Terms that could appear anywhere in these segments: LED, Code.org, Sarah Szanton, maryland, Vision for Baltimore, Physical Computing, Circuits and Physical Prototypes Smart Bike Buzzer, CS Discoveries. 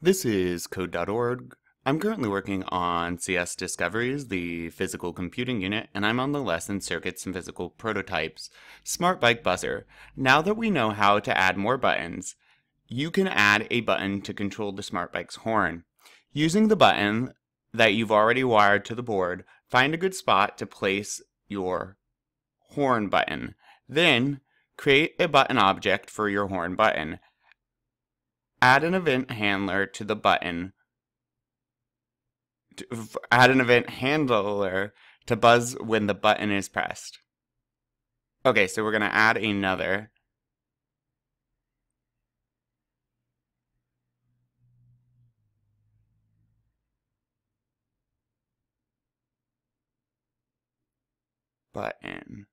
This is Code.org. I'm currently working on CS Discoveries, the physical computing unit, and I'm on the lesson Circuits and Physical Prototypes Smart Bike Buzzer. Now that we know how to add more buttons, you can add a button to control the smart bike's horn. Using the button that you've already wired to the board, find a good spot to place your horn button. Then, create a button object for your horn button. Add an event handler to the button. Add an event handler to buzz when the button is pressed. Okay, so we're going to add another. Button.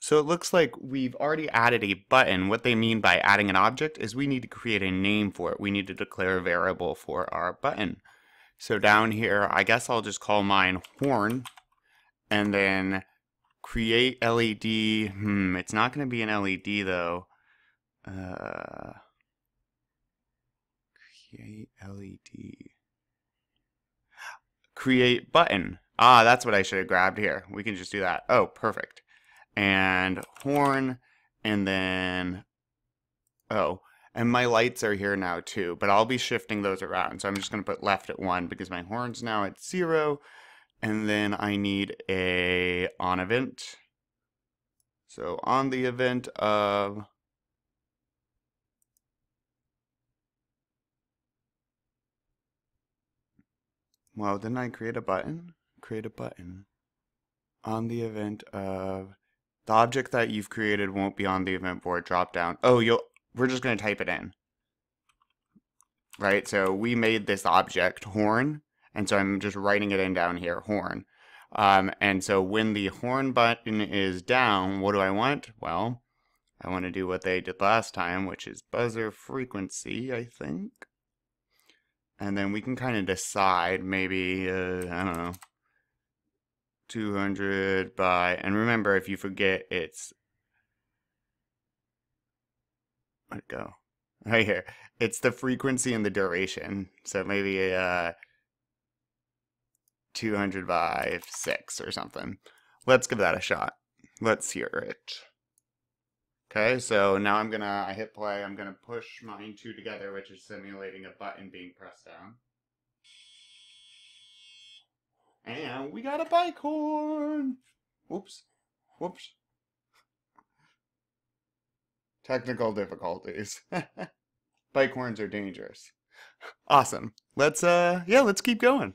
So it looks like we've already added a button. What they mean by adding an object is we need to create a name for it. We need to declare a variable for our button. So down here, I guess I'll just call mine horn and then create LED. It's not going to be an LED though. Create LED. Create button. Ah, that's what I should have grabbed here. We can just do that. Oh, perfect. And horn, and then, oh, and my lights are here now too, but I'll be shifting those around. So I'm just going to put left at 1 because my horn's now at 0. And then I need a on event. So on the event of well, didn't I create a button? Create a button. On the event of the object that you've created won't be on the event board drop down. Oh, we're just going to type it in. Right? So we made this object horn, and so I'm just writing it in down here, horn. And so when the horn button is down, what do I want? Well, I want to do what they did last time, which is buzzer frequency, I think. And then we can kind of decide maybe, I don't know. 200 by, and remember, if you forget, it's where'd it go? Right here. It's the frequency and the duration. So maybe 200 by 6 or something. Let's give that a shot. Let's hear it. Okay, so now I'm gonna hit play. I'm gonna push mine two together, which is simulating a button being pressed down. And we got a bike horn! Whoops. Whoops. Technical difficulties. Bike horns are dangerous. Awesome. Let's keep going.